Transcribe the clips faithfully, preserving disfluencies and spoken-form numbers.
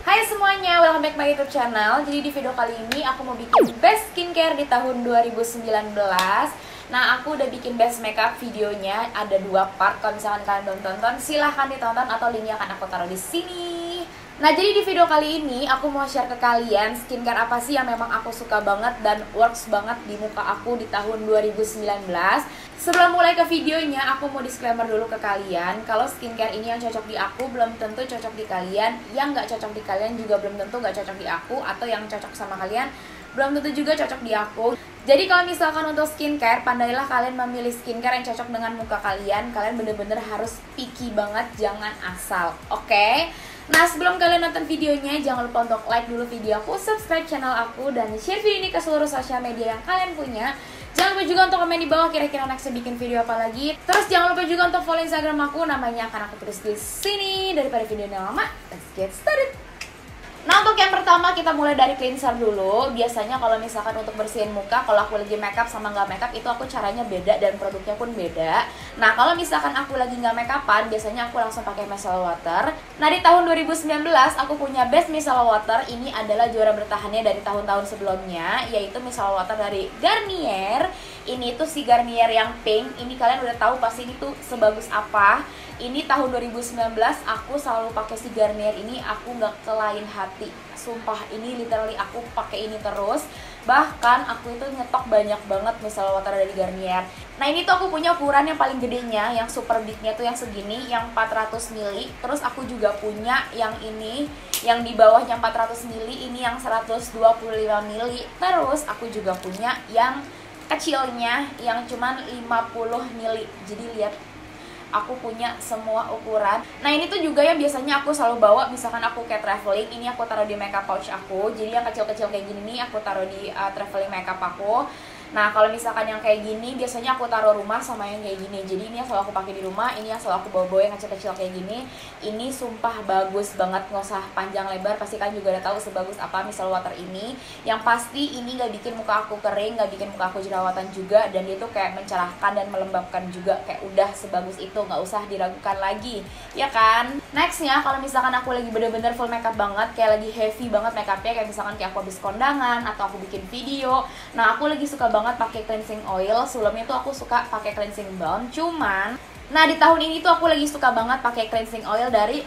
Hai semuanya, welcome back my YouTube channel. Jadi di video kali ini aku mau bikin best skincare di tahun dua ribu sembilan belas. Nah, aku udah bikin best makeup videonya, ada dua part. Kalau misalkan kalian belum tonton, silahkan ditonton atau linknya akan aku taruh di sini. Nah, jadi di video kali ini aku mau share ke kalian skincare apa sih yang memang aku suka banget dan works banget di muka aku di tahun dua ribu sembilan belas. Sebelum mulai ke videonya, aku mau disclaimer dulu ke kalian. Kalau skincare ini yang cocok di aku, belum tentu cocok di kalian. Yang nggak cocok di kalian juga belum tentu nggak cocok di aku. Atau yang cocok sama kalian, belum tentu juga cocok di aku. Jadi kalau misalkan untuk skincare, pandailah kalian memilih skincare yang cocok dengan muka kalian. Kalian bener-bener harus picky banget, jangan asal, oke? Okay? Nah, sebelum kalian nonton videonya, jangan lupa untuk like dulu video aku, subscribe channel aku, dan share video ini ke seluruh sosial media yang kalian punya. Jangan lupa juga untuk komen di bawah kira-kira next bikin video apa lagi. Terus jangan lupa juga untuk follow Instagram aku, namanya akan aku tulis di sini. Daripada video yang lama, let's get started. Nah, untuk yang pertama kita mulai dari cleanser dulu. Biasanya kalau misalkan untuk bersihin muka, kalau aku lagi makeup sama nggak makeup itu aku caranya beda dan produknya pun beda. Nah, kalau misalkan aku lagi nggak makeupan, biasanya aku langsung pakai micellar water. Nah, di tahun dua ribu sembilan belas aku punya best micellar water. Ini adalah juara bertahannya dari tahun-tahun sebelumnya, yaitu micellar water dari Garnier. Ini tuh si Garnier yang pink. Ini kalian udah tahu pasti ini tuh sebagus apa. Ini tahun dua ribu sembilan belas aku selalu pakai si Garnier ini, aku nggak kelain hati. Sumpah, ini literally aku pakai ini terus. Bahkan aku itu nyetok banyak banget micellar water dari Garnier. Nah, ini tuh aku punya ukuran yang paling gedenya, yang super bignya tuh yang segini, yang empat ratus mililiter. Terus aku juga punya yang ini, yang di bawahnya empat ratus mililiter, ini yang seratus dua puluh lima mililiter. Terus aku juga punya yang kecilnya, yang cuman lima puluh mililiter. Jadi lihat, aku punya semua ukuran. Nah, ini tuh juga yang biasanya aku selalu bawa misalkan aku kayak traveling. Ini aku taruh di makeup pouch aku. Jadi yang kecil-kecil kayak gini nih aku taruh di uh, traveling makeup aku. Nah, kalau misalkan yang kayak gini biasanya aku taruh rumah sama yang kayak gini. Jadi ini yang selalu aku pakai di rumah, ini yang selalu aku bawa-bawa yang kecil-kecil kayak gini. Ini sumpah bagus banget, nggak usah panjang lebar. Pasti kan juga udah tahu sebagus apa micellar water ini. Yang pasti ini nggak bikin muka aku kering, nggak bikin muka aku jerawatan juga. Dan itu kayak mencerahkan dan melembabkan juga. Kayak udah sebagus itu, nggak usah diragukan lagi, ya kan? Nextnya, kalau misalkan aku lagi bener-bener full makeup banget, kayak lagi heavy banget makeupnya, kayak misalkan kayak aku habis kondangan atau aku bikin video. Nah, aku lagi suka banget pakai cleansing oil. Sebelumnya tuh aku suka pakai cleansing balm, cuman nah di tahun ini tuh aku lagi suka banget pakai cleansing oil dari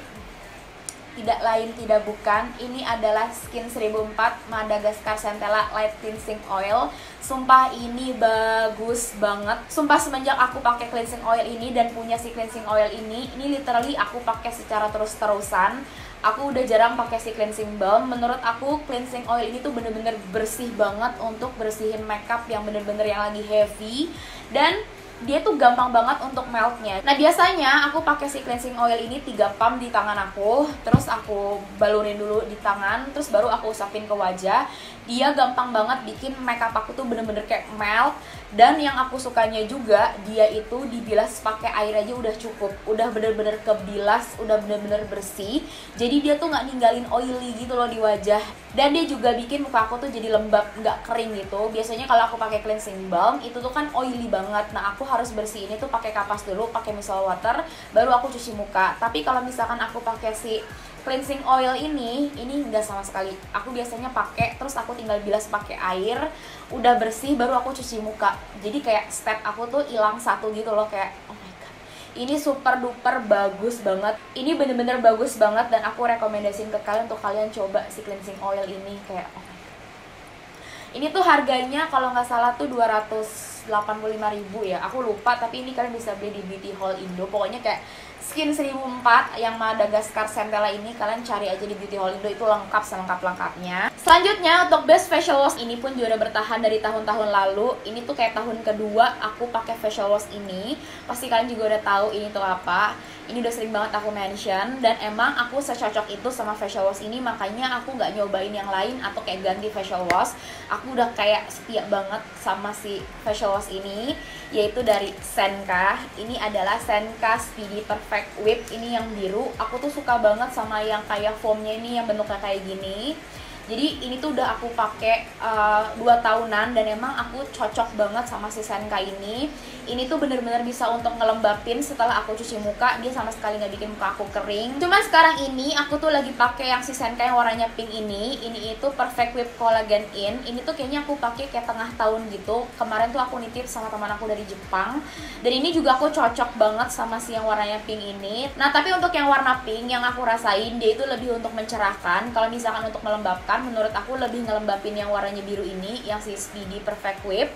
tidak lain tidak bukan, ini adalah Skin seribu empat Madagascar Centella Light Cleansing Oil. Sumpah ini bagus banget. Sumpah semenjak aku pakai cleansing oil ini dan punya si cleansing oil ini, ini literally aku pakai secara terus-terusan. Aku udah jarang pakai si cleansing balm. Menurut aku cleansing oil ini tuh bener-bener bersih banget untuk bersihin makeup yang bener-bener yang lagi heavy, dan dia tuh gampang banget untuk meltnya. Nah, biasanya aku pakai si cleansing oil ini tiga pump di tangan aku. Terus aku balurin dulu di tangan, terus baru aku usapin ke wajah. Dia gampang banget bikin makeup aku tuh bener-bener kayak melt. Dan yang aku sukanya juga, dia itu dibilas pakai air aja udah cukup. Udah bener-bener kebilas, udah bener-bener bersih. Jadi dia tuh nggak ninggalin oily gitu loh di wajah. Dan dia juga bikin muka aku tuh jadi lembab, nggak kering gitu. Biasanya kalau aku pakai cleansing balm, itu tuh kan oily banget. Nah, aku harus bersihin itu pakai kapas dulu, pakai micellar water, baru aku cuci muka. Tapi kalau misalkan aku pakai si cleansing oil ini, ini enggak sama sekali. Aku biasanya pakai, terus aku tinggal bilas pakai air, udah bersih, baru aku cuci muka. Jadi kayak step aku tuh hilang satu gitu loh, kayak oh my god. Ini super duper bagus banget. Ini bener-bener bagus banget dan aku rekomendasiin ke kalian untuk kalian coba si cleansing oil ini kayak oh my god. Ini tuh harganya kalau nggak salah tuh dua ratus delapan puluh lima ribu ya, aku lupa, tapi ini kalian bisa beli di Mediheal Indo. Pokoknya kayak Skin seribu empat yang Madagascar Centella ini kalian cari aja di Mediheal Indo, itu lengkap selengkap-lengkapnya. Selanjutnya untuk best facial wash, ini pun juara bertahan dari tahun-tahun lalu. Ini tuh kayak tahun kedua aku pakai facial wash ini. Pasti kalian juga udah tahu ini tuh apa. Ini udah sering banget aku mention dan emang aku secocok itu sama facial wash ini, makanya aku nggak nyobain yang lain atau kayak ganti facial wash. Aku udah kayak setia banget sama si facial wash ini, yaitu dari Senka. Ini adalah Senka Speedy Perfect Whip, ini yang biru. Aku tuh suka banget sama yang kayak foamnya ini yang bentuknya kayak gini. Jadi ini tuh udah aku pakai uh, dua tahunan dan emang aku cocok banget sama si Senka ini. Ini tuh bener-bener bisa untuk ngelembapin setelah aku cuci muka, dia sama sekali nggak bikin muka aku kering. Cuman sekarang ini aku tuh lagi pakai yang si Senka yang warnanya pink ini. Ini itu Perfect Whip Collagen In. Ini tuh kayaknya aku pakai kayak tengah tahun gitu. Kemarin tuh aku nitip sama teman aku dari Jepang. Dan ini juga aku cocok banget sama si yang warnanya pink ini. Nah tapi untuk yang warna pink yang aku rasain dia itu lebih untuk mencerahkan. Kalau misalkan untuk melembabkan, menurut aku lebih ngelembapin yang warnanya biru ini, yang si Speedy Perfect Whip.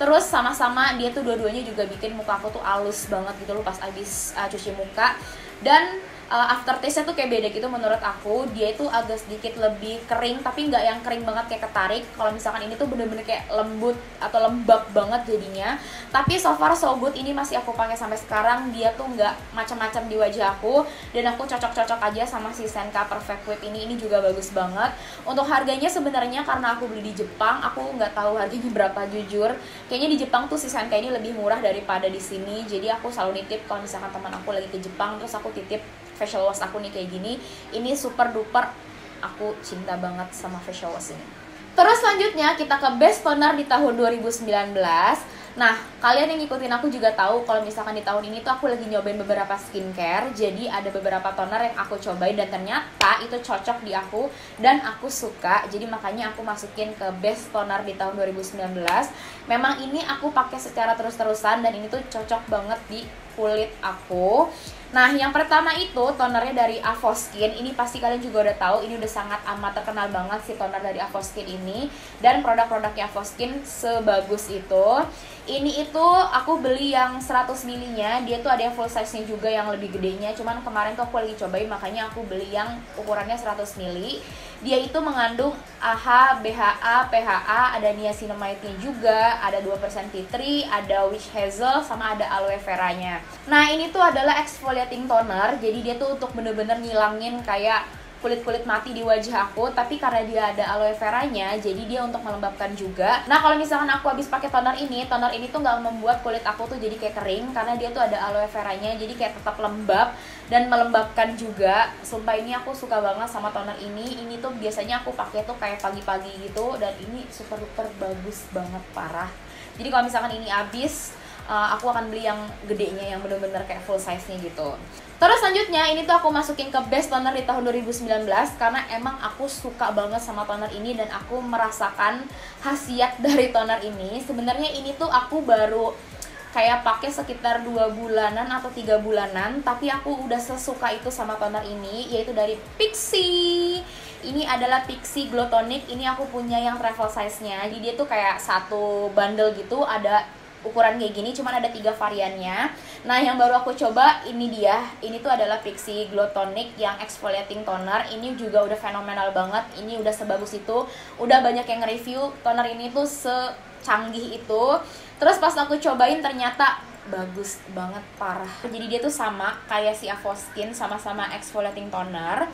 Terus sama-sama dia tuh dua-duanya juga bikin muka aku tuh halus banget gitu loh pas abis uh, cuci muka. Dan uh, aftertaste-nya tuh kayak beda gitu menurut aku. Dia itu agak sedikit lebih kering, tapi nggak yang kering banget kayak ketarik. Kalau misalkan ini tuh bener-bener kayak lembut atau lembab banget jadinya. Tapi so far so good, ini masih aku pakai sampai sekarang. Dia tuh nggak macam-macam di wajah aku. Dan aku cocok-cocok aja sama si Senka Perfect Whip ini. Ini juga bagus banget. Untuk harganya sebenarnya karena aku beli di Jepang, aku nggak tahu harganya berapa jujur. Kayaknya di Jepang tuh si Senka ini lebih murah daripada di sini. Jadi aku selalu nitip kalau misalkan teman aku lagi ke Jepang, terus aku titip facial wash aku nih kayak gini. Ini super duper, aku cinta banget sama facial wash ini. Terus selanjutnya kita ke best toner di tahun dua ribu sembilan belas. Nah, kalian yang ngikutin aku juga tahu kalau misalkan di tahun ini tuh aku lagi nyobain beberapa skincare. Jadi ada beberapa toner yang aku cobain dan ternyata itu cocok di aku dan aku suka. Jadi makanya aku masukin ke best toner di tahun dua ribu sembilan belas. Memang ini aku pakai secara terus-terusan dan ini tuh cocok banget di kulit aku. Nah, yang pertama itu tonernya dari Avoskin. Ini pasti kalian juga udah tahu, ini udah sangat amat terkenal banget si toner dari Avoskin ini. Dan produk-produknya Avoskin sebagus itu. Ini itu aku beli yang seratus mililiter-nya. Dia tuh ada yang full size-nya juga yang lebih gedenya. Cuman kemarin tuh aku lagi cobain, makanya aku beli yang ukurannya seratus mililiter. Dia itu mengandung A H, B H A, P H A, ada niacinamide-nya juga, ada dua persen tea tree, ada witch hazel, sama ada aloe vera-nya. Nah, ini tuh adalah exfoliating toner, jadi dia tuh untuk bener-bener ngilangin kayak kulit-kulit mati di wajah aku, tapi karena dia ada aloe vera-nya, jadi dia untuk melembabkan juga. Nah, kalau misalkan aku habis pakai toner ini, toner ini tuh nggak membuat kulit aku tuh jadi kayak kering, karena dia tuh ada aloe vera-nya, jadi kayak tetap lembab dan melembabkan juga. Sumpah ini aku suka banget sama toner ini. Ini tuh biasanya aku pakai tuh kayak pagi-pagi gitu, dan ini super super bagus banget parah. Jadi kalau misalkan ini habis, Uh, aku akan beli yang gedenya, yang bener-bener kayak full size-nya gitu. Terus selanjutnya, ini tuh aku masukin ke best toner di tahun dua ribu sembilan belas karena emang aku suka banget sama toner ini dan aku merasakan khasiat dari toner ini. Sebenarnya ini tuh aku baru kayak pakai sekitar dua bulanan atau tiga bulanan, tapi aku udah sesuka itu sama toner ini, yaitu dari Pixi. Ini adalah Pixi Glow Tonic. Ini aku punya yang travel size-nya. Jadi dia tuh kayak satu bundle gitu, ada ukuran kayak gini, cuman ada tiga variannya. Nah, yang baru aku coba ini dia. Ini tuh adalah Pixi Glow Tonic yang exfoliating toner. Ini juga udah fenomenal banget. Ini udah sebagus itu. Udah banyak yang nge-review toner ini tuh secanggih itu. Terus pas aku cobain ternyata bagus banget parah. Jadi dia tuh sama kayak si Avoskin, sama-sama exfoliating toner.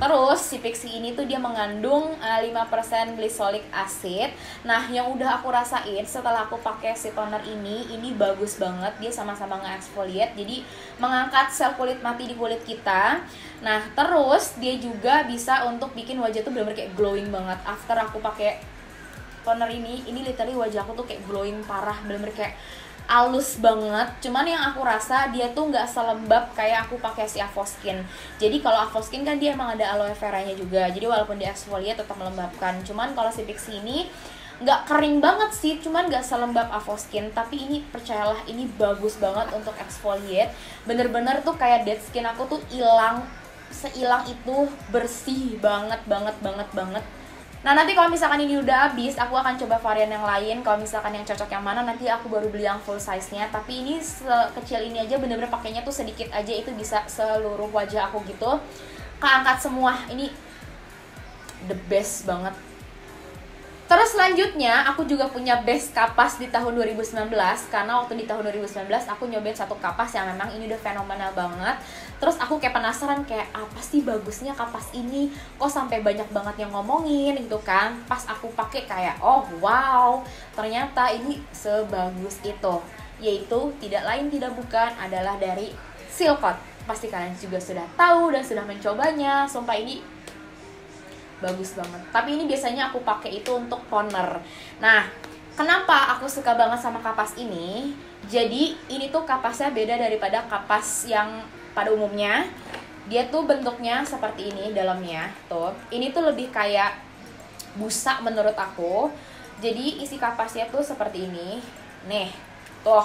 Terus si Pixi ini tuh dia mengandung uh, lima persen glycolic acid. Nah, yang udah aku rasain setelah aku pakai si toner ini, ini bagus banget. Dia sama-sama nge-exfoliate, jadi mengangkat sel kulit mati di kulit kita. Nah, terus dia juga bisa untuk bikin wajah tuh bener-bener kayak glowing banget. After aku pakai toner ini, ini literally wajah aku tuh kayak glowing parah, bener-bener kayak halus banget. Cuman yang aku rasa dia tuh nggak selembab kayak aku pakai si Avoskin. Jadi kalau Avoskin kan dia emang ada aloe veranya juga, jadi walaupun di exfoliate tetap melembabkan. Cuman kalau si Pixi ini nggak kering banget sih, cuman nggak selembab Avoskin. Tapi ini percayalah, ini bagus banget untuk exfoliate. Bener-bener tuh kayak dead skin aku tuh hilang, seilang itu, bersih banget banget banget banget. Nah, nanti kalau misalkan ini udah habis, aku akan coba varian yang lain. Kalau misalkan yang cocok yang mana, nanti aku baru beli yang full size-nya. Tapi ini sekecil ini aja, bener-bener pakainya tuh sedikit aja, itu bisa seluruh wajah aku gitu, keangkat semua. Ini the best banget. Terus selanjutnya, aku juga punya best kapas di tahun dua ribu sembilan belas. Karena waktu di tahun dua ribu sembilan belas, aku nyobain satu kapas yang memang ini udah fenomenal banget. Terus aku kayak penasaran, kayak apa sih bagusnya kapas ini? Kok sampai banyak banget yang ngomongin gitu kan? Pas aku pakai kayak, oh wow, ternyata ini sebagus itu. Yaitu, tidak lain tidak bukan adalah dari Silcot. Pasti kalian juga sudah tahu dan sudah mencobanya. Sumpah ini bagus banget. Tapi ini biasanya aku pakai itu untuk toner. Nah, kenapa aku suka banget sama kapas ini? Jadi ini tuh kapasnya beda daripada kapas yang pada umumnya. Dia tuh bentuknya seperti ini dalamnya tuh. Ini tuh lebih kayak busa menurut aku. Jadi isi kapasnya tuh seperti ini. Nih, tuh.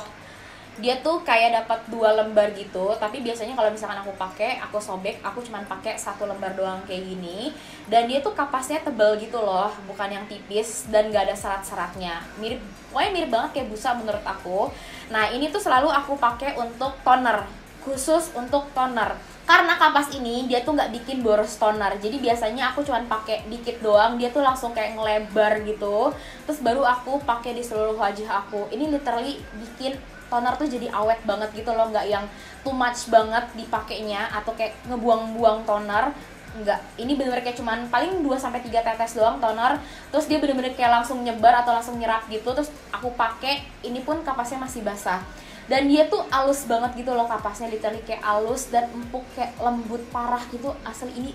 Dia tuh kayak dapat dua lembar gitu, tapi biasanya kalau misalkan aku pakai, aku sobek, aku cuman pakai satu lembar doang kayak gini. Dan dia tuh kapasnya tebal gitu loh, bukan yang tipis dan gak ada serat-seratnya. Mirip, pokoknya mirip banget kayak busa menurut aku. Nah, ini tuh selalu aku pakai untuk toner, khusus untuk toner. Karena kapas ini dia tuh nggak bikin boros toner, jadi biasanya aku cuman pakai dikit doang, dia tuh langsung kayak ngelebar gitu. Terus baru aku pakai di seluruh wajah aku. Ini literally bikin toner tuh jadi awet banget gitu loh, nggak yang too much banget dipakainya atau kayak ngebuang-buang toner. Enggak, ini bener-bener kayak cuman paling dua sampai tiga tetes doang toner. Terus dia bener-bener kayak langsung nyebar atau langsung nyerap gitu. Terus aku pakai, ini pun kapasnya masih basah. Dan dia tuh halus banget gitu loh kapasnya, literally kayak halus dan empuk, kayak lembut parah gitu. Asli ini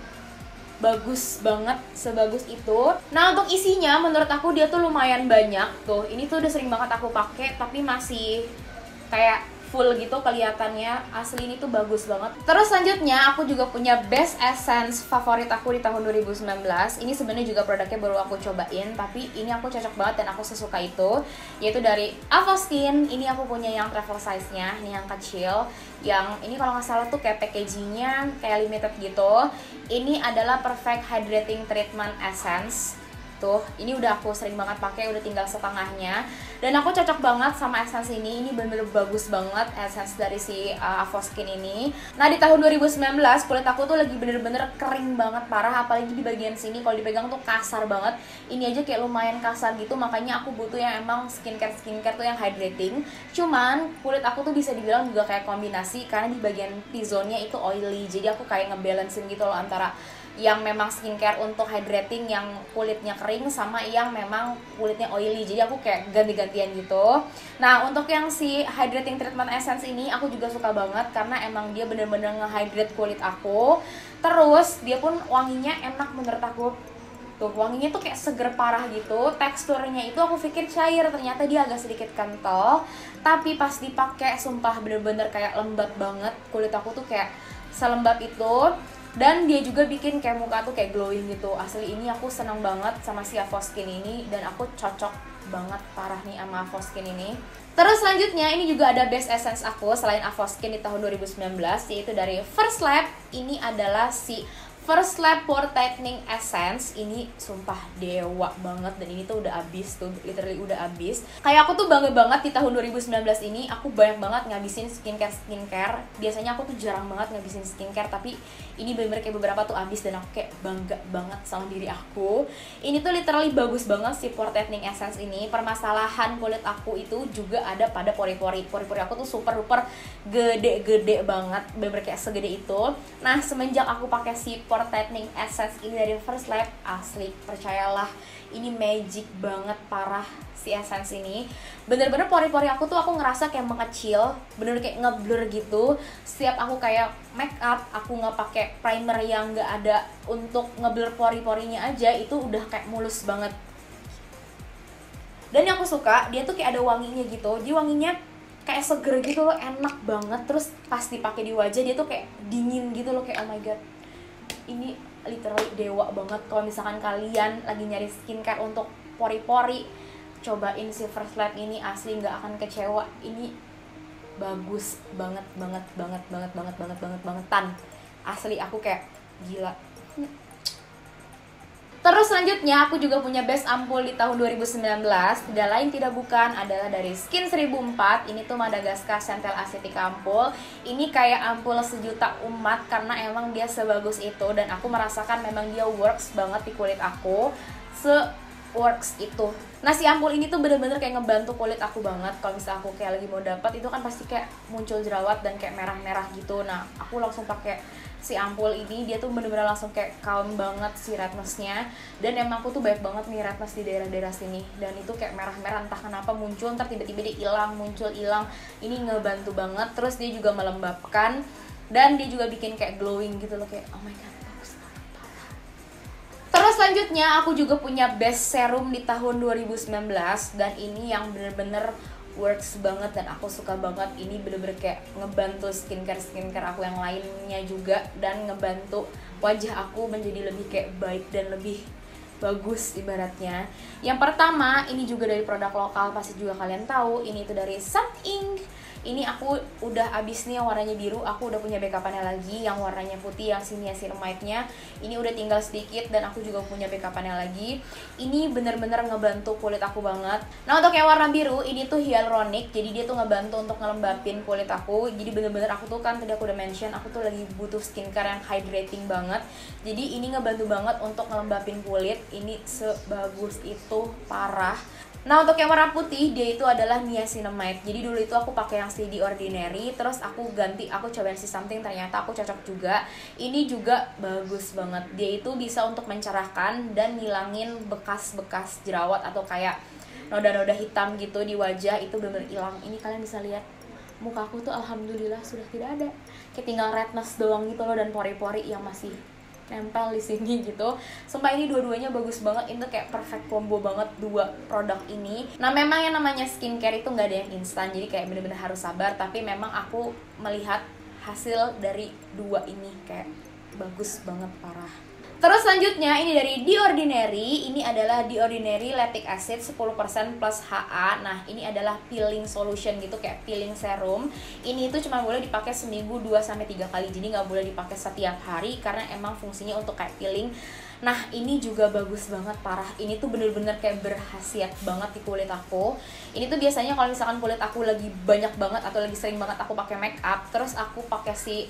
bagus banget, sebagus itu. Nah, untuk isinya menurut aku dia tuh lumayan banyak tuh. Ini tuh udah sering banget aku pakai tapi masih kayak full gitu kelihatannya. Asli ini tuh bagus banget. Terus selanjutnya aku juga punya best essence favorit aku di tahun dua ribu sembilan belas. Ini sebenarnya juga produknya baru aku cobain, tapi ini aku cocok banget dan aku sesuka itu, yaitu dari Avoskin. Ini aku punya yang travel size-nya, ini yang kecil. Yang ini kalau nggak salah tuh kayak packagingnya kayak limited gitu. Ini adalah Perfect Hydrating Treatment Essence. Tuh, ini udah aku sering banget pakai, udah tinggal setengahnya. Dan aku cocok banget sama essence ini, ini bener-bener bagus banget essence dari si uh, Avoskin ini. Nah, di tahun dua ribu sembilan belas kulit aku tuh lagi bener-bener kering banget parah, apalagi di bagian sini kalau dipegang tuh kasar banget. Ini aja kayak lumayan kasar gitu, makanya aku butuh yang emang skincare-skincare tuh yang hydrating. Cuman kulit aku tuh bisa dibilang juga kayak kombinasi, karena di bagian T-zone-nya itu oily. Jadi aku kayak ngebalancein gitu loh antara yang memang skincare untuk hydrating yang kulitnya kering sama yang memang kulitnya oily. Jadi aku kayak ganti-gantian gitu. Nah, untuk yang si hydrating treatment essence ini aku juga suka banget karena emang dia bener-bener nge-hydrate kulit aku. Terus dia pun wanginya enak menurut aku. Tuh, wanginya tuh kayak seger parah gitu. Teksturnya itu aku pikir cair, ternyata dia agak sedikit kental. Tapi pas dipakai sumpah bener-bener kayak lembab banget. Kulit aku tuh kayak selembab itu. Dan dia juga bikin kayak muka tuh kayak glowing gitu. Asli ini aku seneng banget sama si Avoskin ini. Dan aku cocok banget parah nih sama Avoskin ini. Terus selanjutnya ini juga ada best essence aku selain Avoskin di tahun dua ribu sembilan belas, yaitu dari First Lab. Ini adalah si First Lab Pore Tightening Essence. Ini sumpah dewa banget. Dan ini tuh udah abis tuh, literally udah abis. Kayak aku tuh bangga banget di tahun dua ribu sembilan belas ini aku banyak banget ngabisin skincare-skincare. Biasanya aku tuh jarang banget ngabisin skincare, tapi ini bener-bener kayak beberapa tuh abis dan aku kayak bangga banget sama diri aku. Ini tuh literally bagus banget si Pore Tightening Essence ini. Permasalahan kulit aku itu juga ada pada pori-pori. Pori-pori aku tuh super-duper gede-gede banget, bener-bener kayak segede itu. Nah, semenjak aku pakai si Pore Tightening Essence ini dari First Lab, asli percayalah ini magic banget parah si essence ini. Bener-bener pori-pori aku tuh aku ngerasa kayak mengecil, bener kayak ngeblur gitu. Setiap aku kayak make up, aku nggak pakai primer yang nggak ada untuk ngeblur pori-porinya aja, itu udah kayak mulus banget. Dan yang aku suka, dia tuh kayak ada wanginya gitu. Jadi wanginya kayak seger gitu loh, enak banget. Terus pas dipakai di wajah dia tuh kayak dingin gitu loh, kayak oh my god. Ini literally dewa banget. Kalau misalkan kalian lagi nyari skincare untuk pori-pori, cobain si First Lab ini, asli nggak akan kecewa. Ini bagus banget banget banget banget banget banget banget bangetan. Asli aku kayak gila. Terus selanjutnya aku juga punya best ampul di tahun dua ribu sembilan belas. Tidak lain tidak bukan adalah dari Skin seribu empat. Ini tuh Madagascar Centella Acetica Ampul. Ini kayak ampul sejuta umat karena emang dia sebagus itu. Dan aku merasakan memang dia works banget di kulit aku. Se-works itu. Nah, si ampul ini tuh bener-bener kayak ngebantu kulit aku banget. Kalau misalnya aku kayak lagi mau dapat itu kan pasti kayak muncul jerawat dan kayak merah-merah gitu. Nah, aku langsung pakai si ampul ini, dia tuh bener-bener langsung kayak calm banget si redness-nya. Dan emang aku tuh banyak banget nih redness di daerah-daerah sini. Dan itu kayak merah-merah entah kenapa muncul, ntar tiba-tiba dia hilang, muncul, hilang. Ini ngebantu banget, terus dia juga melembabkan. Dan dia juga bikin kayak glowing gitu loh, kayak oh my god. Terus selanjutnya aku juga punya best serum di tahun dua ribu sembilan belas. Dan ini yang bener-bener works banget dan aku suka banget. Ini bener-bener kayak ngebantu skincare-skincare aku yang lainnya juga. Dan ngebantu wajah aku menjadi lebih kayak baik dan lebih bagus ibaratnya. Yang pertama, ini juga dari produk lokal, pasti juga kalian tahu. Ini itu dari Sun Ink. Ini aku udah abis nih yang warnanya biru, aku udah punya backupannya lagi yang warnanya putih, yang sini niacinamide-nya. Ini udah tinggal sedikit dan aku juga punya backupannya lagi. Ini bener-bener ngebantu kulit aku banget. Nah, untuk yang warna biru, ini tuh hyaluronic, jadi dia tuh ngebantu untuk ngelembapin kulit aku. Jadi bener-bener aku tuh kan tadi aku udah mention, aku tuh lagi butuh skincare yang hydrating banget. Jadi ini ngebantu banget untuk ngelembapin kulit, ini sebagus itu, parah. Nah, untuk yang warna putih, dia itu adalah niacinamide. Jadi dulu itu aku pakai yang The Ordinary, terus aku ganti, aku cobain si Something, ternyata aku cocok juga. Ini juga bagus banget. Dia itu bisa untuk mencerahkan dan ngilangin bekas-bekas jerawat atau kayak noda-noda hitam gitu di wajah, itu bener-bener hilang. Ini kalian bisa lihat muka aku tuh alhamdulillah sudah tidak ada. Kayak tinggal redness doang gitu loh, dan pori-pori yang masih nempel di sini gitu. Sumpah ini dua-duanya bagus banget, itu kayak perfect combo banget dua produk ini. Nah, memang yang namanya skincare itu nggak ada yang instan, jadi kayak bener-bener harus sabar. Tapi memang aku melihat hasil dari dua ini kayak bagus banget parah. Terus selanjutnya ini dari The Ordinary. Ini adalah The Ordinary Lactic Acid sepuluh persen plus H A. Nah, ini adalah peeling solution gitu, kayak peeling serum. Ini itu cuma boleh dipakai seminggu dua sampai tiga kali. Jadi nggak boleh dipakai setiap hari karena emang fungsinya untuk kayak peeling. Nah, ini juga bagus banget parah. Ini tuh bener-bener kayak berkhasiat banget di kulit aku. Ini tuh biasanya kalau misalkan kulit aku lagi banyak banget atau lagi sering banget aku pakai make up, terus aku pakai si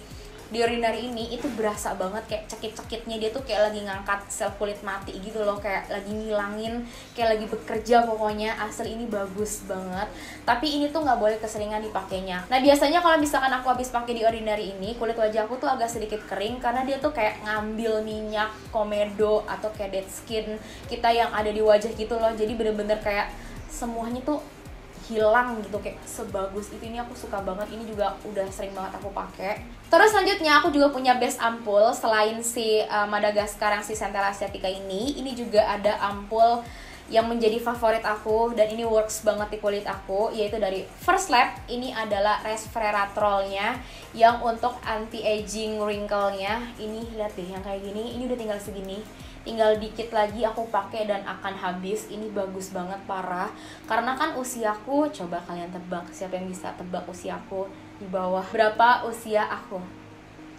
The Ordinary ini, itu berasa banget kayak cekit-cekitnya. Dia tuh kayak lagi ngangkat sel kulit mati gitu loh, kayak lagi ngilangin, kayak lagi bekerja pokoknya. Asli ini bagus banget, tapi ini tuh nggak boleh keseringan dipakainya. Nah, biasanya kalau misalkan aku habis pakai The Ordinary ini, kulit wajah aku tuh agak sedikit kering karena dia tuh kayak ngambil minyak komedo atau kayak dead skin kita yang ada di wajah gitu loh. Jadi bener-bener kayak semuanya tuh hilang gitu, kayak sebagus itu. Ini aku suka banget, ini juga udah sering banget aku pakai. Terus selanjutnya aku juga punya base ampul selain si uh, Madagascar yang si Centella Asiatica ini. Ini juga ada ampul yang menjadi favorit aku dan ini works banget di kulit aku, yaitu dari First Lab. Ini adalah resveratrolnya yang untuk anti-aging wrinkle-nya. Ini lihat deh yang kayak gini, ini udah tinggal segini, tinggal dikit lagi aku pakai dan akan habis. Ini bagus banget parah karena kan usiaku, coba kalian tebak, siapa yang bisa tebak usiaku di bawah berapa usia aku,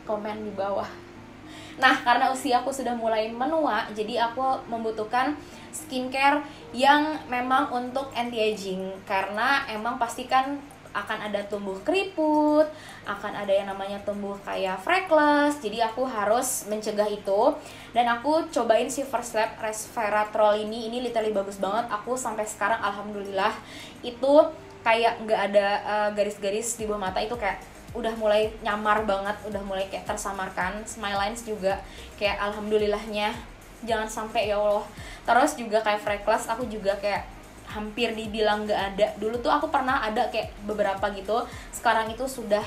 komen di bawah. Nah, karena usiaku sudah mulai menua, jadi aku membutuhkan skincare yang memang untuk anti-aging karena emang pastikan akan ada tumbuh keriput, akan ada yang namanya tumbuh kayak freckles. Jadi aku harus mencegah itu. Dan aku cobain si First Lab resveratrol ini. Ini literally bagus banget. Aku sampai sekarang alhamdulillah itu kayak nggak ada garis-garis uh, di bawah mata, itu kayak udah mulai nyamar banget, udah mulai kayak tersamarkan. Smile lines juga kayak alhamdulillahnya jangan sampai, ya Allah. Terus juga kayak freckles aku juga kayak hampir dibilang nggak ada. Dulu tuh aku pernah ada kayak beberapa gitu, sekarang itu sudah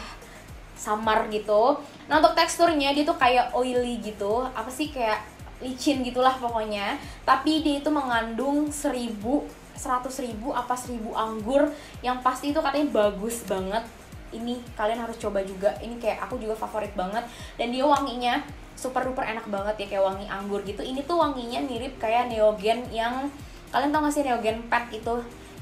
samar gitu. Nah, untuk teksturnya dia tuh kayak oily gitu, apa sih, kayak licin gitulah pokoknya. Tapi dia itu mengandung seribu, seratus ribu apa seribu anggur, yang pasti itu katanya bagus banget. Ini kalian harus coba juga, ini kayak aku juga favorit banget. Dan dia wanginya super duper enak banget ya, kayak wangi anggur gitu. Ini tuh wanginya mirip kayak Neogen yang kalian tau gak sih, Neogen Pet itu.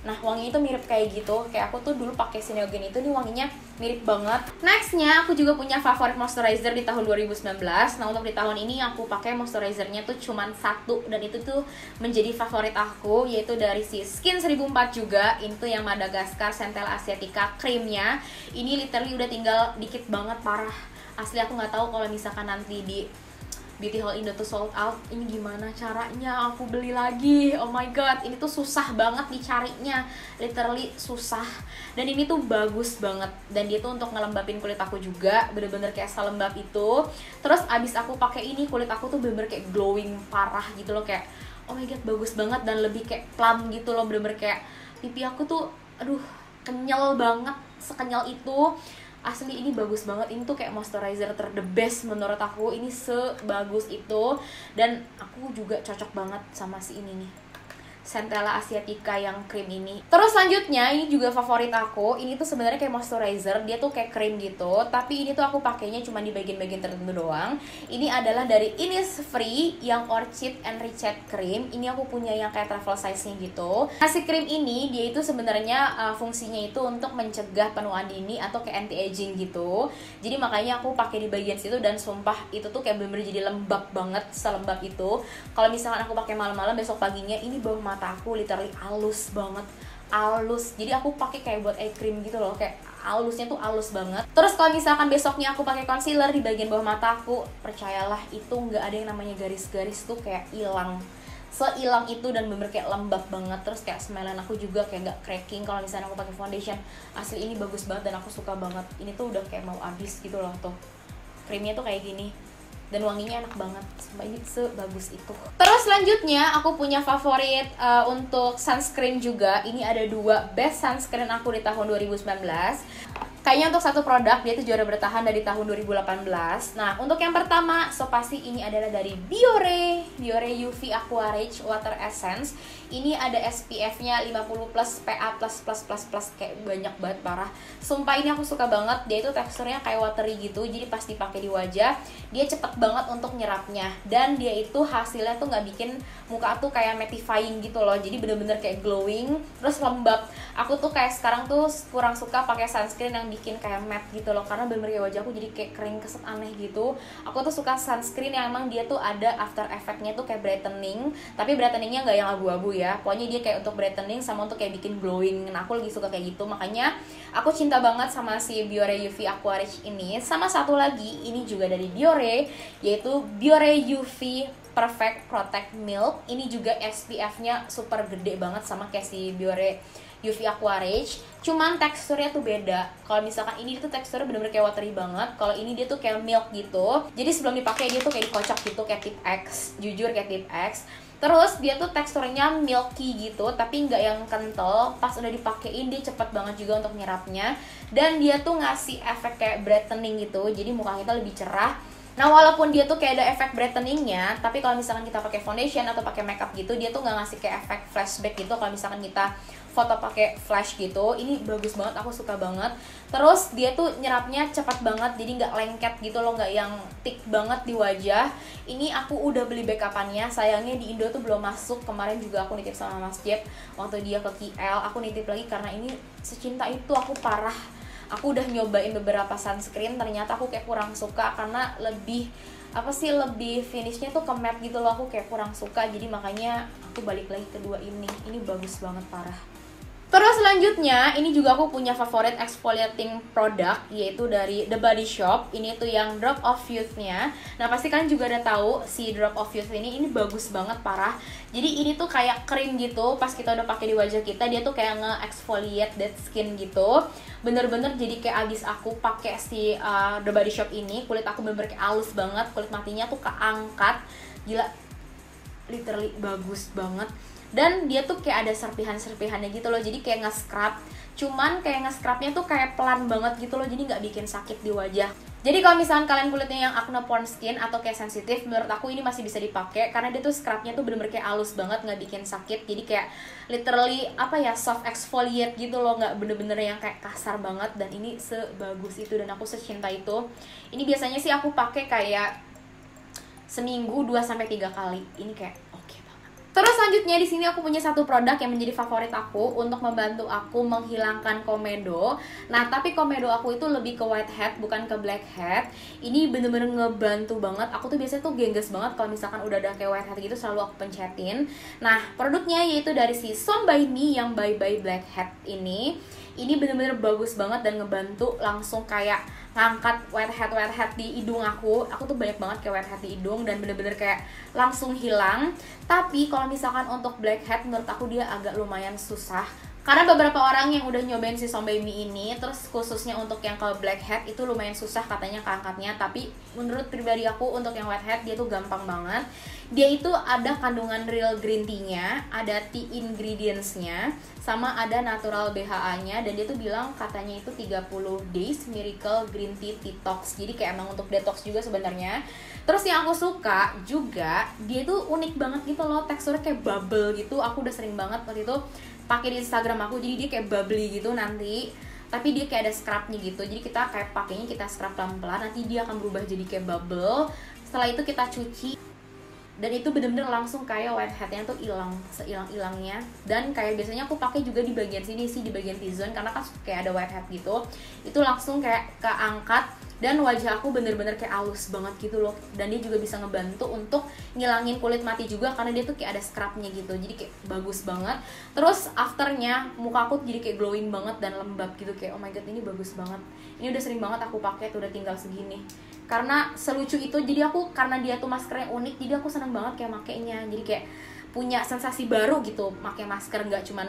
Nah, wanginya itu mirip kayak gitu. Kayak aku tuh dulu pakai si Neogen itu, nih wanginya mirip banget. Nextnya, aku juga punya favorit moisturizer di tahun dua ribu sembilan belas. Nah, untuk di tahun ini yang aku pakai moisturizernya tuh cuman satu, dan itu tuh menjadi favorit aku, yaitu dari si Skin seribu empat juga. Itu yang Madagascar Centella Asiatica creamnya. Ini literally udah tinggal dikit banget parah. Asli aku nggak tahu kalau misalkan nanti di Mediheal Indo tuh sold out, ini gimana caranya aku beli lagi. Oh my god, ini tuh susah banget dicarinya, literally susah. Dan ini tuh bagus banget, dan dia tuh untuk ngelembapin kulit aku juga, bener-bener kayak selembab itu. Terus abis aku pakai ini, kulit aku tuh bener-bener kayak glowing parah gitu loh, kayak oh my god bagus banget. Dan lebih kayak plump gitu loh, bener-bener kayak pipi aku tuh aduh kenyal banget, sekenyal itu. asli ini bagus banget. Ini tuh kayak moisturizer ter-the best menurut aku. Ini sebagus itu. Dan aku juga cocok banget sama si ini nih, Centella Asiatica yang krim ini. Terus selanjutnya, ini juga favorit aku. Ini tuh sebenarnya kayak moisturizer, dia tuh kayak krim gitu, tapi ini tuh aku pakainya cuma di bagian-bagian tertentu doang. Ini adalah dari Innisfree yang Orchid Enriched Cream. Ini aku punya yang kayak travel size-nya gitu. Nah, si krim ini dia itu sebenarnya uh, fungsinya itu untuk mencegah penuaan dini atau kayak anti-aging gitu. Jadi makanya aku pakai di bagian situ, dan sumpah itu tuh kayak bener-bener jadi lembab banget, selembab itu. Kalau misalkan aku pakai malam-malam, besok paginya ini bau mata aku literally halus banget, halus. Jadi aku pakai kayak buat eye cream gitu loh, kayak halusnya tuh halus banget. Terus kalau misalkan besoknya aku pakai concealer di bagian bawah mata aku, percayalah itu nggak ada yang namanya garis-garis, tuh kayak hilang, seilang itu, dan bener kayak lembab banget. Terus kayak smellan aku juga kayak nggak cracking kalau misalnya aku pakai foundation. Asli ini bagus banget dan aku suka banget. Ini tuh udah kayak mau habis gitu loh tuh. Krimnya tuh kayak gini. Dan wanginya enak banget, sumpah ini sebagus itu. Terus selanjutnya aku punya favorit uh, untuk sunscreen juga. Ini ada dua best sunscreen aku di tahun dua ribu sembilan belas. Kayaknya untuk satu produk dia tuh juara bertahan dari tahun dua ribu delapan belas. Nah, untuk yang pertama, so pasti ini adalah dari Biore, Biore U V Aqua Rich Water Essence. Ini ada S P F-nya lima puluh plus, P A plus plus plus plus, kayak banyak banget parah. Sumpah ini aku suka banget, dia itu teksturnya kayak watery gitu, jadi pas dipakai di wajah, dia cepet banget untuk nyerapnya. Dan dia itu hasilnya tuh nggak bikin muka tuh kayak mattifying gitu loh, jadi bener-bener kayak glowing, terus lembab. Aku tuh kayak sekarang tuh kurang suka pakai sunscreen yang bikin kayak matte gitu loh, karena bener-bener wajahku jadi kayak kering, keset, aneh gitu. Aku tuh suka sunscreen yang emang dia tuh ada after effect-nya tuh kayak brightening, tapi brightening-nya nggak yang abu-abu ya, pokoknya dia kayak untuk brightening sama untuk kayak bikin glowing. Nah, aku lebih suka kayak gitu, makanya aku cinta banget sama si Biore U V Aqua Rich ini. Sama satu lagi, ini juga dari Biore, yaitu Biore U V Perfect Protect Milk. Ini juga S P F-nya super gede banget sama kayak si Biore U V Aqua Rich, cuman teksturnya tuh beda. Kalau misalkan ini tuh teksturnya bener-bener kayak watery banget, kalau ini dia tuh kayak milk gitu. Jadi sebelum dipakai dia tuh kayak dikocok gitu, kayak tip X, jujur kayak tip X. Terus dia tuh teksturnya milky gitu, tapi nggak yang kental. Pas udah dipakein dia cepet banget juga untuk nyerapnya, dan dia tuh ngasih efek kayak brightening gitu, jadi muka kita lebih cerah. Nah, walaupun dia tuh kayak ada efek brighteningnya, tapi kalau misalkan kita pakai foundation atau pakai makeup gitu, dia tuh nggak ngasih kayak efek flashback gitu. Kalau misalkan kita foto pakai flash gitu, ini bagus banget, aku suka banget. Terus dia tuh nyerapnya cepat banget, jadi nggak lengket gitu loh, nggak yang thick banget di wajah. Ini aku udah beli backupannya, sayangnya di Indo tuh belum masuk. Kemarin juga aku nitip sama Mas Jep waktu dia ke K L, aku nitip lagi karena ini secinta itu aku parah. Aku udah nyobain beberapa sunscreen, ternyata aku kayak kurang suka karena lebih apa sih lebih finishnya tuh ke matte gitu loh, aku kayak kurang suka. Jadi makanya aku balik lagi kedua ini, ini bagus banget parah. Terus selanjutnya, ini juga aku punya favorit exfoliating product, yaitu dari The Body Shop. Ini tuh yang Drop of Youth-nya. Nah, pasti kalian juga udah tahu si Drop of Youth ini, ini bagus banget parah. Jadi ini tuh kayak krim gitu, pas kita udah pakai di wajah kita, dia tuh kayak nge-exfoliate dead skin gitu. Bener-bener jadi kayak abis aku pakai si uh, The Body Shop ini, kulit aku bener-bener kayak halus banget, kulit matinya tuh keangkat. Gila, literally bagus banget. Dan dia tuh kayak ada serpihan-serpihannya gitu loh, jadi kayak nge-scrub, cuman kayak nge-scrubnya tuh kayak pelan banget gitu loh, jadi nggak bikin sakit di wajah. Jadi kalau misalkan kalian kulitnya yang acne prone skin atau kayak sensitif, menurut aku ini masih bisa dipakai karena dia tuh scrubnya tuh bener-bener kayak halus banget, nggak bikin sakit. Jadi kayak literally apa ya, soft exfoliate gitu loh, nggak bener-bener yang kayak kasar banget, dan ini sebagus itu dan aku secinta itu. Ini biasanya sih aku pakai kayak seminggu dua sampai tiga kali. Ini kayak Terus selanjutnya di sini aku punya satu produk yang menjadi favorit aku untuk membantu aku menghilangkan komedo. Nah, tapi komedo aku itu lebih ke whitehead bukan ke blackhead. Ini bener-bener ngebantu banget. Aku tuh biasanya tuh gengges banget kalau misalkan udah ada kayak whitehead gitu, selalu aku pencetin. Nah, produknya yaitu dari si Som By Mi yang Bye Bye Blackhead ini. Ini bener-bener bagus banget dan ngebantu langsung kayak ngangkat whitehead-whitehead di hidung aku. Aku tuh banyak banget kayak whitehead di hidung dan bener-bener kayak langsung hilang. Tapi kalau misalkan untuk blackhead menurut aku dia agak lumayan susah. Karena beberapa orang yang udah nyobain si Som By Mi ini, terus khususnya untuk yang ke blackhead itu lumayan susah katanya keangkatnya. Tapi menurut pribadi aku untuk yang whitehead dia tuh gampang banget. Dia itu ada kandungan real green tea-nya, ada tea ingredients-nya, sama ada natural B H A-nya. Dan dia tuh bilang katanya itu tiga puluh days miracle green tea detox. Jadi kayak emang untuk detox juga sebenarnya. Terus yang aku suka juga, dia tuh unik banget gitu loh, teksturnya kayak bubble gitu. Aku udah sering banget waktu itu pakai di Instagram aku, jadi dia kayak bubbly gitu nanti, tapi dia kayak ada scrubnya gitu, jadi kita kayak pakainya kita scrub pelan-pelan, nanti dia akan berubah jadi kayak bubble. Setelah itu kita cuci dan itu bener-bener langsung kayak whiteheadnya tuh hilang, seilang-ilangnya. Dan kayak biasanya aku pakai juga di bagian sini sih, di bagian T-zone, karena kan kayak ada whitehead gitu, itu langsung kayak keangkat dan wajah aku bener-bener kayak halus banget gitu loh. Dan dia juga bisa ngebantu untuk ngilangin kulit mati juga, karena dia tuh kayak ada scrubnya gitu, jadi kayak bagus banget. Terus afternya muka aku jadi kayak glowing banget dan lembab gitu, kayak oh my god ini bagus banget. Ini udah sering banget aku pakai tuh, udah tinggal segini. Karena selucu itu, jadi aku karena dia tuh maskernya unik, jadi aku seneng banget kayak makainya. Jadi kayak punya sensasi baru gitu, pakai masker nggak cuman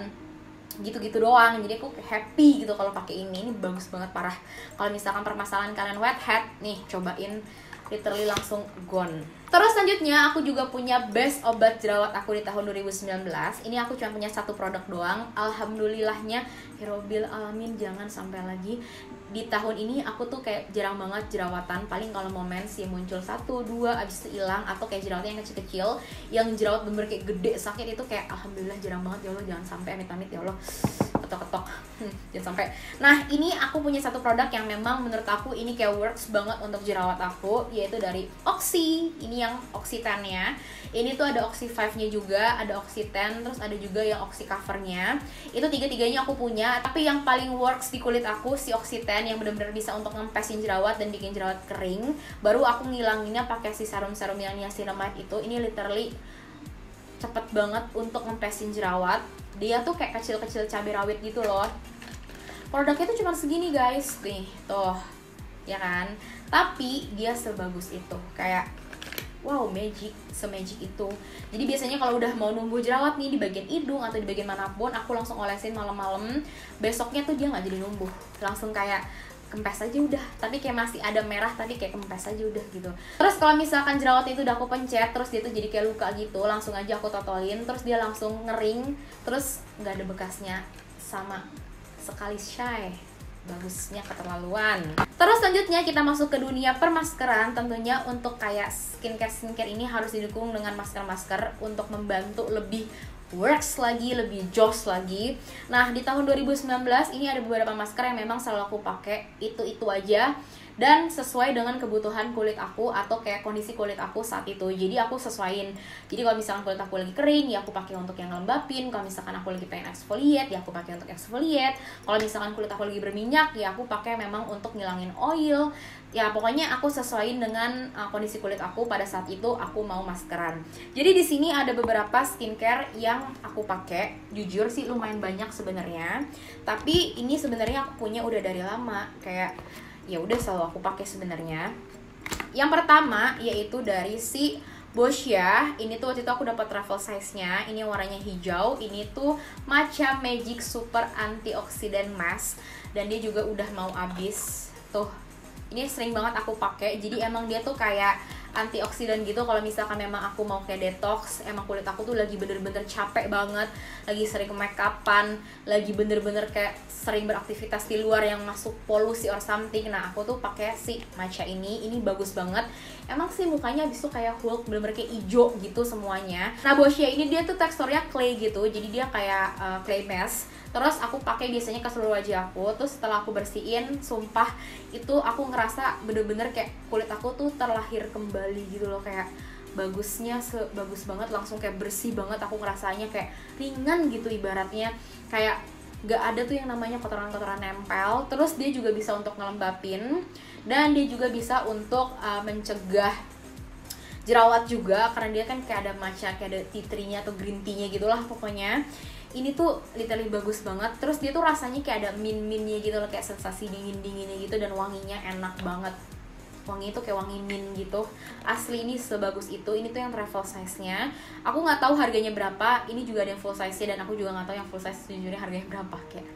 gitu-gitu doang. Jadi aku happy gitu kalau pakai ini. Ini bagus banget parah. Kalau misalkan permasalahan kalian whitehead, nih cobain, literally langsung gone. Terus selanjutnya aku juga punya best obat jerawat aku di tahun dua ribu sembilan belas. Ini aku cuma punya satu produk doang. Alhamdulillahnya hirobil alamin, jangan sampai lagi. Di tahun ini aku tuh kayak jarang banget jerawatan. Paling kalau mau mens sih muncul satu, dua, abis itu hilang. Atau kayak jerawatnya yang kecil-kecil, yang jerawat bener kayak gede sakit itu kayak alhamdulillah jarang banget. Ya Allah jangan sampai, amit-amit ya Allah, ketok-ketok, hmm, jangan sampai. Nah ini aku punya satu produk yang memang menurut aku ini kayak works banget untuk jerawat aku, yaitu dari Oxy. Ini yang Oxy sepuluh-nya. Ini tuh ada Oxy lima-nya juga, ada Oxy sepuluh, terus ada juga yang Oxy cover-nya. Itu tiga-tiganya aku punya, tapi yang paling works di kulit aku si Oxy sepuluh yang benar-benar bisa untuk ngempesin jerawat dan bikin jerawat kering. Baru aku ngilanginnya pakai si serum-serum yang niacinamide itu. Ini literally cepet banget untuk ngempesin jerawat. Dia tuh kayak kecil-kecil cabai rawit gitu loh. Produknya tuh cuma segini guys, nih tuh, ya kan? Tapi dia sebagus itu, kayak wow, magic, se-magic itu. Jadi biasanya kalau udah mau numbuh jerawat nih di bagian hidung atau di bagian manapun, aku langsung olesin malam-malam. Besoknya tuh dia nggak jadi numbuh, langsung kayak kempes aja udah. Tapi kayak masih ada merah, tapi kayak kempes aja udah gitu. Terus kalau misalkan jerawat itu udah aku pencet, terus dia tuh jadi kayak luka gitu, langsung aja aku totolin, terus dia langsung ngering, terus nggak ada bekasnya sama sekali, shy. Bagusnya keterlaluan. Terus selanjutnya kita masuk ke dunia permaskeran. Tentunya untuk kayak skincare-skincare ini harus didukung dengan masker-masker untuk membantu lebih works lagi, lebih joss lagi. Nah di tahun dua ribu sembilan belas ini ada beberapa masker yang memang selalu aku pakai itu-itu aja dan sesuai dengan kebutuhan kulit aku atau kayak kondisi kulit aku saat itu. Jadi aku sesuaiin. Jadi kalau misalkan kulit aku lagi kering, ya aku pakai untuk yang ngelembapin. Kalau misalkan aku lagi pengen exfoliate, ya aku pakai untuk exfoliate. Kalau misalkan kulit aku lagi berminyak, ya aku pakai memang untuk ngilangin oil. Ya pokoknya aku sesuaiin dengan uh, kondisi kulit aku pada saat itu aku mau maskeran. Jadi di sini ada beberapa skincare yang aku pakai. Jujur sih lumayan banyak sebenarnya. Tapi ini sebenarnya aku punya udah dari lama, kayak ya udah selalu aku pakai sebenarnya. Yang pertama yaitu dari si Boscia. Ini tuh waktu itu aku dapat travel size-nya. Ini warnanya hijau. Ini tuh Matcha Magic Super Antioxidant Mask dan dia juga udah mau habis. Tuh. Ini sering banget aku pakai. Jadi emang dia tuh kayak antioksidan gitu. Kalau misalkan memang aku mau kayak detox, emang kulit aku tuh lagi bener-bener capek banget, lagi sering make upan, lagi bener-bener kayak sering beraktivitas di luar yang masuk polusi or something. Nah aku tuh pakai si matcha ini. Ini bagus banget. Emang sih mukanya abis tuh kayak Hulk, bener-bener kayak hijau gitu semuanya. Nah Boscia ini dia tuh teksturnya clay gitu, jadi dia kayak uh, clay mask. Terus aku pakai biasanya ke seluruh wajah aku. Terus setelah aku bersihin, sumpah itu aku ngerasa bener-bener kayak kulit aku tuh terlahir kembali gitu loh. Kayak bagusnya, bagus banget, langsung kayak bersih banget. Aku ngerasanya kayak ringan gitu ibaratnya. Kayak gak ada tuh yang namanya kotoran-kotoran nempel. Terus dia juga bisa untuk ngelembapin. Dan dia juga bisa untuk uh, mencegah jerawat juga, karena dia kan kayak ada matcha, kayak ada tea tree-nya atau green tea-nya gitulah pokoknya. Ini tuh literally bagus banget. Terus dia tuh rasanya kayak ada min-minnya gitu loh, kayak sensasi dingin-dinginnya gitu dan wanginya enak banget. wangi itu kayak wangi mint gitu. Asli ini sebagus itu. Ini tuh yang travel size-nya. Aku nggak tahu harganya berapa. Ini juga ada yang full size-nya, dan aku juga nggak tahu yang full size sejujurnya harganya berapa kayak.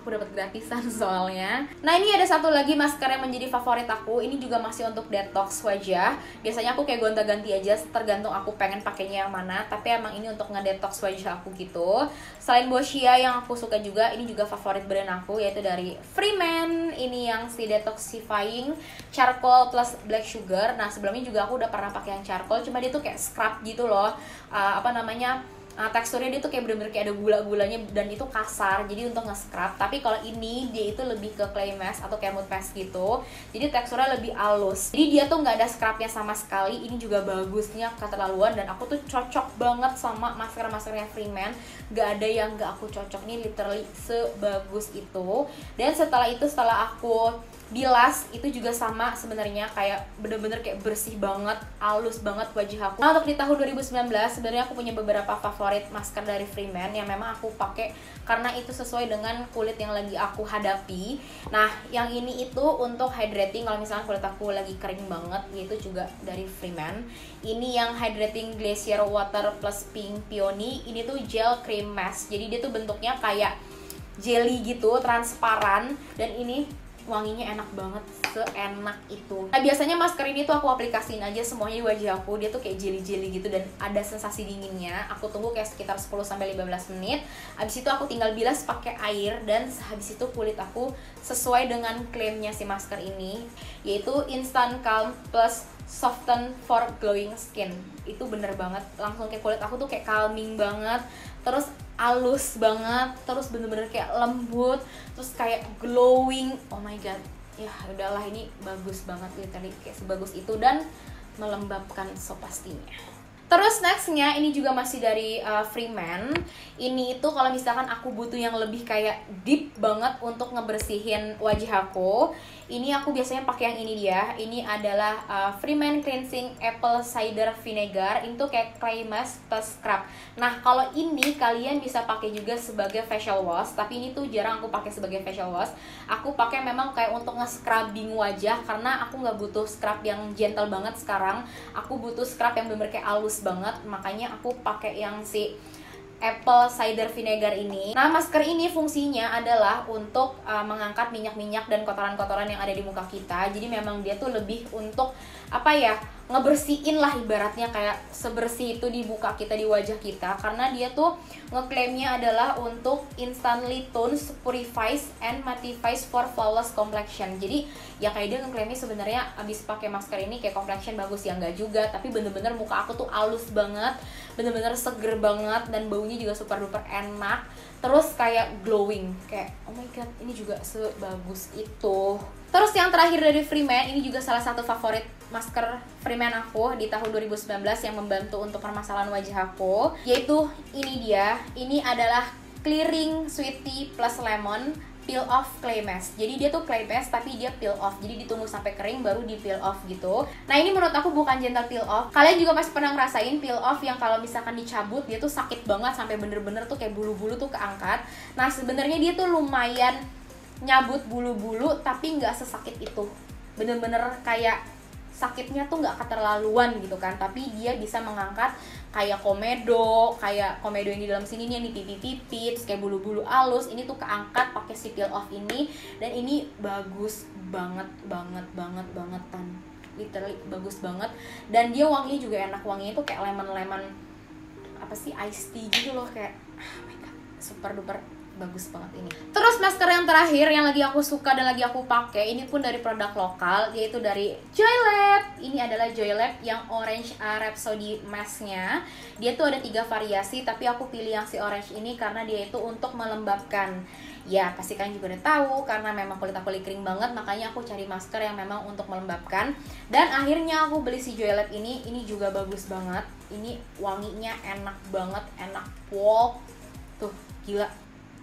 Aku dapat gratisan soalnya. Nah, ini ada satu lagi masker yang menjadi favorit aku. Ini juga masih untuk detox wajah. Biasanya aku kayak gonta-ganti aja tergantung aku pengen pakainya yang mana, tapi emang ini untuk ngedetox wajah aku gitu. Selain Boscia yang aku suka juga, ini juga favorit brand aku, yaitu dari Freeman. Ini yang si detoxifying charcoal plus black sugar. Nah, sebelumnya juga aku udah pernah pakai yang charcoal, cuma dia tuh kayak scrub gitu loh. Uh, apa namanya? Nah, teksturnya dia tuh kayak bener-bener kayak ada gula-gulanya, dan itu kasar, jadi untuk nge-scrub. Tapi kalau ini dia itu lebih ke clay mask atau kayak mood mask gitu, jadi teksturnya lebih halus, jadi dia tuh nggak ada scrubnya sama sekali. Ini juga bagusnya keterlaluan, dan aku tuh cocok banget sama masker-maskernya Freeman, nggak ada yang nggak aku cocok. Ini literally sebagus itu. Dan setelah itu, setelah aku bilas itu juga sama sebenarnya, kayak bener-bener kayak bersih banget, halus banget wajah aku. Nah, untuk di tahun dua ribu sembilan belas sebenarnya aku punya beberapa favorit masker dari Freeman yang memang aku pakai karena itu sesuai dengan kulit yang lagi aku hadapi. Nah, yang ini itu untuk hydrating kalau misalnya kulit aku lagi kering banget, yaitu juga dari Freeman. Ini yang hydrating glacier water plus pink peony. Ini tuh gel cream mask, jadi dia tuh bentuknya kayak jelly gitu, transparan, dan ini wanginya enak banget, seenak itu. Nah, biasanya masker ini tuh aku aplikasiin aja semuanya di wajah aku. Dia tuh kayak jelly-jelly gitu, dan ada sensasi dinginnya. Aku tunggu kayak sekitar sepuluh sampai lima belas menit. Habis itu aku tinggal bilas pakai air, dan habis itu kulit aku sesuai dengan klaimnya si masker ini, yaitu Instant Calm Plus Soften for Glowing Skin. Itu bener banget, langsung kayak kulit aku tuh kayak calming banget, terus halus banget, terus bener-bener kayak lembut, terus kayak glowing. Oh my god, ya udahlah, ini bagus banget tadi, kayak sebagus itu dan melembabkan sepastinya. Terus nextnya ini juga masih dari uh, Freeman. Ini itu kalau misalkan aku butuh yang lebih kayak deep banget untuk ngebersihin wajah aku, ini aku biasanya pakai yang ini dia. Ini adalah uh, Freeman Cleansing Apple Cider Vinegar. Itu kayak clay mask plus scrub. Nah, kalau ini kalian bisa pakai juga sebagai facial wash, tapi ini tuh jarang aku pakai sebagai facial wash. Aku pakai memang kayak untuk nge-scrubbing wajah, karena aku nggak butuh scrub yang gentle banget sekarang. Aku butuh scrub yang bener-bener kayak halus banget, makanya aku pakai yang si apple cider vinegar ini. Nah, masker ini fungsinya adalah untuk uh, mengangkat minyak-minyak dan kotoran-kotoran yang ada di muka kita. Jadi memang dia tuh lebih untuk apa ya, ngebersihin lah ibaratnya, kayak sebersih itu di muka kita, di wajah kita, karena dia tuh ngeklaimnya adalah untuk instantly tones, purifies and mattifies for flawless complexion. Jadi ya kayak dia ngeklaimnya sebenarnya abis pakai masker ini kayak complexion bagus, ya enggak juga, tapi bener-bener muka aku tuh halus banget, bener-bener seger banget, dan baunya juga super duper enak, terus kayak glowing, kayak oh my god, ini juga sebagus itu. Terus yang terakhir dari Freeman, ini juga salah satu favorit masker Freeman aku di tahun dua ribu sembilan belas yang membantu untuk permasalahan wajah aku, yaitu ini dia. Ini adalah Clearing Sweet Tea Plus Lemon Peel Off Clay Mask. Jadi dia tuh clay mask tapi dia peel off, jadi ditunggu sampai kering baru di peel off gitu. Nah, ini menurut aku bukan gentle peel off. Kalian juga pasti pernah ngerasain peel off yang kalau misalkan dicabut dia tuh sakit banget, sampai bener-bener tuh kayak bulu-bulu tuh keangkat. Nah, sebenarnya dia tuh lumayan nyabut bulu-bulu, tapi nggak sesakit itu. Bener-bener kayak sakitnya tuh nggak keterlaluan gitu kan, tapi dia bisa mengangkat kayak komedo, kayak komedo yang di dalam sini nih, yang di pipi-pipi, terus kayak bulu-bulu halus, ini tuh keangkat pakai si peel off ini, dan ini bagus banget, banget, banget, bangetan, literally bagus banget, dan dia wanginya juga enak, wanginya tuh kayak lemon-lemon, apa sih, iced tea gitu loh, kayak, oh my god, super duper bagus banget ini. Terus masker yang terakhir yang lagi aku suka dan lagi aku pakai, ini pun dari produk lokal, yaitu dari Joylab. Ini adalah Joylab yang Orange Rhapsody Masknya. Dia tuh ada tiga variasi, tapi aku pilih yang si orange ini karena dia itu untuk melembabkan. Ya, pasti kalian juga udah tahu, karena memang kulit aku lagi kering banget, makanya aku cari masker yang memang untuk melembabkan. Dan akhirnya aku beli si Joylab ini. Ini juga bagus banget. Ini wanginya enak banget, enak pol. Tuh, gila,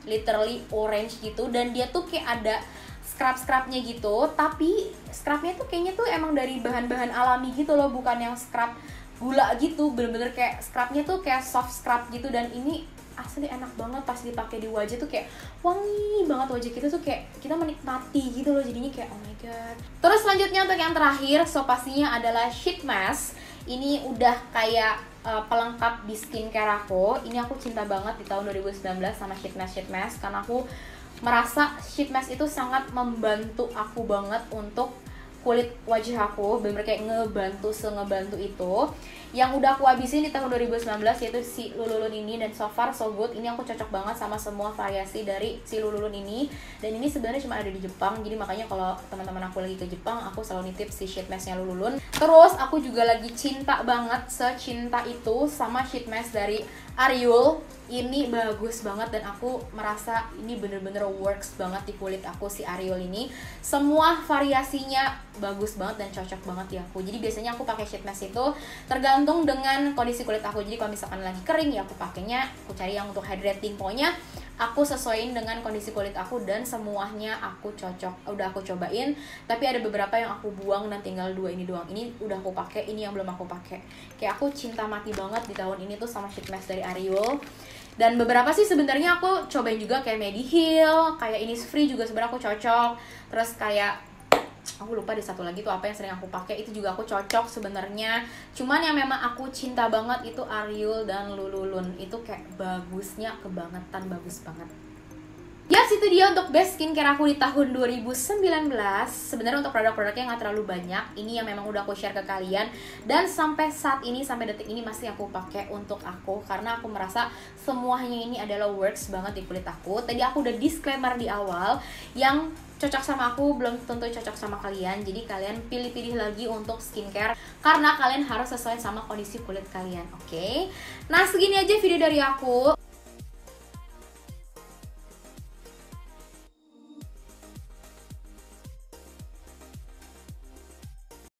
literally orange gitu, dan dia tuh kayak ada scrub-scrubnya gitu, tapi scrubnya tuh kayaknya tuh emang dari bahan-bahan alami gitu loh, bukan yang scrub gula gitu, bener-bener kayak scrubnya tuh kayak soft scrub gitu, dan ini asli enak banget pas dipakai di wajah tuh kayak wangi banget, wajah kita tuh kayak kita menikmati gitu loh, jadinya kayak oh my god. Terus selanjutnya untuk yang terakhir, so pastinya adalah sheet mask. Ini udah kayak uh, pelengkap di skincare aku. Ini aku cinta banget di tahun dua ribu sembilan belas sama sheet mask sheet mask karena aku merasa sheet mask itu sangat membantu aku banget untuk kulit wajah aku, bener-bener kayak ngebantu, sengebantu itu. Yang udah aku habisin di tahun dua ribu sembilan belas yaitu si Lululun ini, dan so far so good. Ini aku cocok banget sama semua variasi dari si Lululun ini, dan ini sebenarnya cuma ada di Jepang, jadi makanya kalau teman-teman aku lagi ke Jepang aku selalu nitip si sheet masknya Lululun. Terus aku juga lagi cinta banget, secinta itu sama sheet mask dari Ariul. Ini bagus banget dan aku merasa ini bener-bener works banget di kulit aku si Ariul ini. Semua variasinya bagus banget dan cocok banget di aku. Jadi biasanya aku pakai sheet mask itu tergantung dengan kondisi kulit aku. Jadi kalau misalkan lagi kering ya aku pakainya, aku cari yang untuk hydrating. Pokoknya aku sesuaiin dengan kondisi kulit aku dan semuanya aku cocok. Udah aku cobain, tapi ada beberapa yang aku buang dan tinggal dua ini doang. Ini udah aku pakai, ini yang belum aku pakai. Kayak aku cinta mati banget di tahun ini tuh sama sheet mask dari Ariul. Dan beberapa sih sebenarnya aku cobain juga, kayak Mediheal, kayak Innisfree juga sebenarnya aku cocok. Terus kayak aku lupa di satu lagi tuh apa yang sering aku pakai, itu juga aku cocok sebenarnya. Cuman yang memang aku cinta banget itu Ariul dan Lululun. Itu kayak bagusnya kebangetan, bagus banget. Ya, yes, itu dia untuk best skincare aku di tahun dua ribu sembilan belas. Sebenarnya untuk produk-produknya nggak terlalu banyak. Ini yang memang udah aku share ke kalian. Dan sampai saat ini, sampai detik ini masih aku pakai untuk aku. Karena aku merasa semuanya ini adalah works banget di kulit aku. Tadi aku udah disclaimer di awal, yang cocok sama aku belum tentu cocok sama kalian. Jadi kalian pilih-pilih lagi untuk skincare, karena kalian harus sesuai sama kondisi kulit kalian, oke? Okay? Nah, segini aja video dari aku.